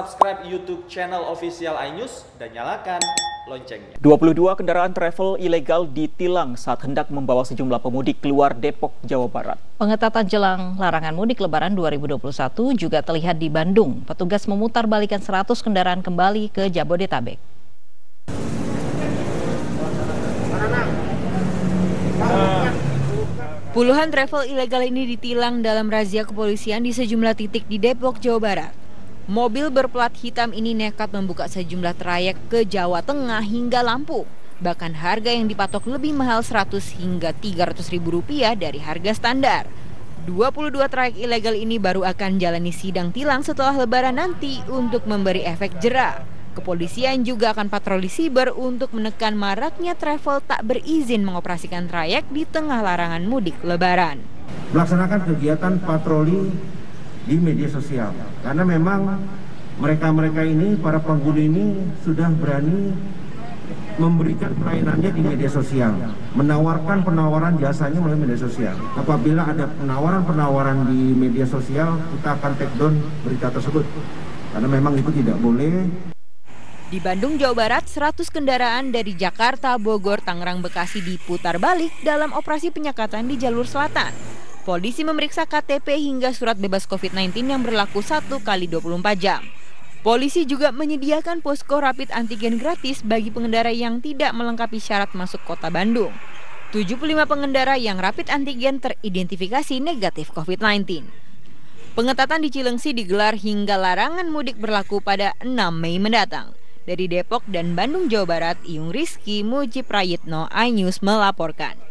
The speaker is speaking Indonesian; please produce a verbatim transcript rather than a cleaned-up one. Subscribe YouTube channel official iNews dan nyalakan loncengnya. dua puluh dua kendaraan travel ilegal ditilang saat hendak membawa sejumlah pemudik keluar Depok, Jawa Barat. Pengetatan jelang larangan mudik Lebaran dua ribu dua puluh satu juga terlihat di Bandung. Petugas memutar balikan seratus kendaraan kembali ke Jabodetabek. Puluhan travel ilegal ini ditilang dalam razia kepolisian di sejumlah titik di Depok, Jawa Barat. Mobil berplat hitam ini nekat membuka sejumlah trayek ke Jawa Tengah hingga Lampu. Bahkan harga yang dipatok lebih mahal seratus hingga tiga ratus ribu rupiah dari harga standar. dua puluh dua trayek ilegal ini baru akan jalani sidang tilang setelah Lebaran nanti untuk memberi efek jera. Kepolisian juga akan patroli siber untuk menekan maraknya travel tak berizin mengoperasikan trayek di tengah larangan mudik Lebaran. Melaksanakan kegiatan patroli di media sosial, karena memang mereka-mereka ini, para pengguna ini sudah berani memberikan pelayanannya di media sosial, menawarkan penawaran jasanya melalui media sosial. Apabila ada penawaran-penawaran di media sosial, kita akan take down berita tersebut, karena memang itu tidak boleh. Di Bandung, Jawa Barat, seratus kendaraan dari Jakarta, Bogor, Tangerang, Bekasi diputar balik dalam operasi penyekatan di jalur selatan. Polisi memeriksa K T P hingga surat bebas covid sembilan belas yang berlaku satu kali dua puluh empat jam. Polisi juga menyediakan posko rapid antigen gratis bagi pengendara yang tidak melengkapi syarat masuk kota Bandung. tujuh puluh lima pengendara yang rapid antigen teridentifikasi negatif covid sembilan belas. Pengetatan di Cileungsi digelar hingga larangan mudik berlaku pada enam Mei mendatang. Dari Depok dan Bandung, Jawa Barat, Iyung Rizky Mujib Prayitno, iNews melaporkan.